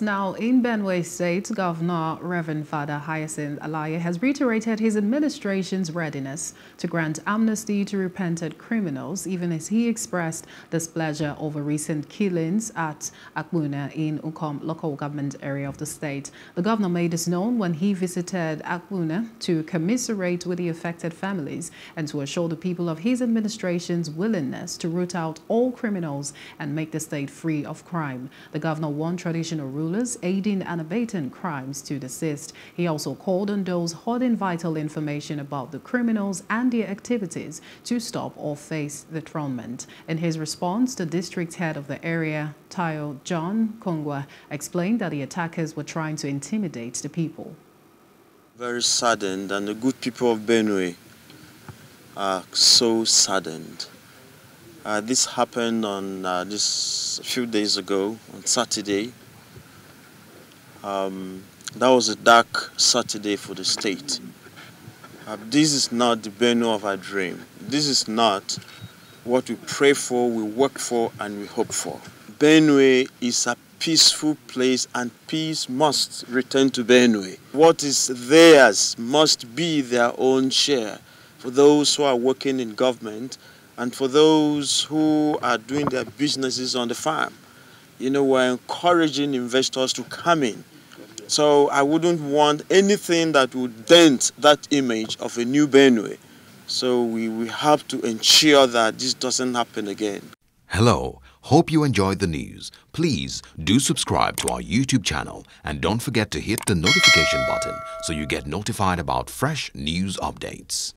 Now, in Benue State, Governor Reverend Father Hyacinth Alia has reiterated his administration's readiness to grant amnesty to repentant criminals, even as he expressed displeasure over recent killings at Akpuuna in Ukom local government area of the state. The governor made this known when he visited Akpuuna to commiserate with the affected families and to assure the people of his administration's willingness to root out all criminals and make the state free of crime. The governor warned traditional rulers aiding and abating crimes to desist. He also called on those holding vital information about the criminals and their activities to stop or face dethronement. In his response, the district head of the area, Tayo John Kongwa, explained that the attackers were trying to intimidate the people. Very saddened, and the good people of Benue are so saddened. This happened on a few days ago, on Saturday. That was a dark Saturday for the state. This is not the Benue of our dream. This is not what we pray for, we work for, and we hope for. Benue is a peaceful place, and peace must return to Benue. What is theirs must be their own share. For those who are working in government and for those who are doing their businesses on the farm, you know, we're encouraging investors to come in. So I wouldn't want anything that would dent that image of a new Benue. So we have to ensure that this doesn't happen again. Hello, hope you enjoyed the news. Please do subscribe to our YouTube channel and don't forget to hit the notification button so you get notified about fresh news updates.